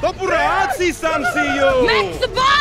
To buráci, sam si ju!